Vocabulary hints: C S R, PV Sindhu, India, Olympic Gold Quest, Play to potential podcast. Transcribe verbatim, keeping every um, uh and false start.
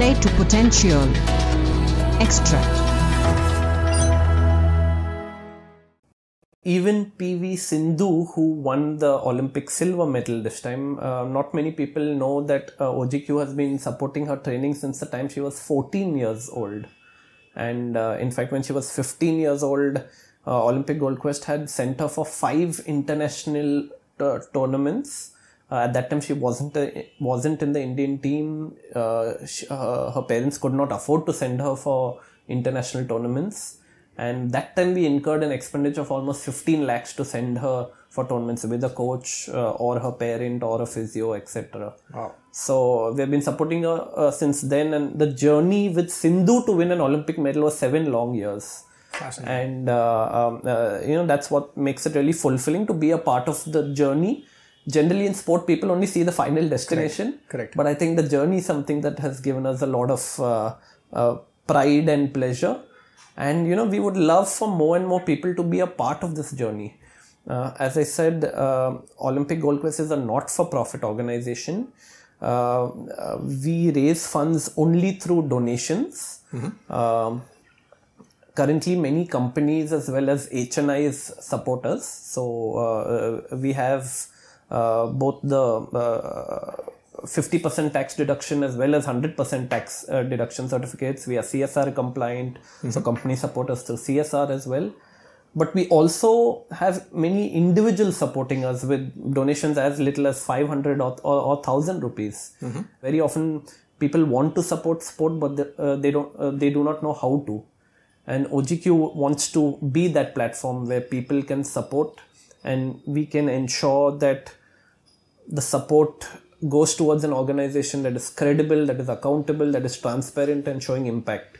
Play to potential. Extract. Even P V Sindhu, who won the Olympic silver medal this time, uh, not many people know that uh, O G Q has been supporting her training since the time she was fourteen years old. And uh, in fact, when she was fifteen years old, uh, Olympic Gold Quest had sent her for five international tournaments. Uh, at that time, she wasn't a, wasn't in the Indian team. Uh, she, uh, her parents could not afford to send her for international tournaments, and that time we incurred an expenditure of almost fifteen lakhs to send her for tournaments with a coach uh, or her parent or a physio, et cetera. Wow. So we have been supporting her uh, since then, and the journey with Sindhu to win an Olympic medal was seven long years. And uh, um, uh, you know, that's what makes it really fulfilling to be a part of the journey. Generally in sport, people only see the final destination. Correct. Correct. But I think the journey is something that has given us a lot of uh, uh, pride and pleasure. And you know, we would love for more and more people to be a part of this journey. Uh, as I said, uh, Olympic Gold Quest is a not-for-profit organization. Uh, uh, we raise funds only through donations. Mm-hmm. um, Currently, many companies as well as H N Is support us. So uh, we have uh, both the fifty percent uh, tax deduction as well as one hundred percent tax uh, deduction certificates. We are C S R compliant, mm-hmm. so companies support us through C S R as well. But we also have many individuals supporting us with donations as little as five hundred or, or, or one thousand rupees. Mm-hmm. Very often, people want to support sport, but they, uh, they don't. Uh, they do not know how to. And O G Q wants to be that platform where people can support, and we can ensure that the support goes towards an organization that is credible, that is accountable, that is transparent and showing impact.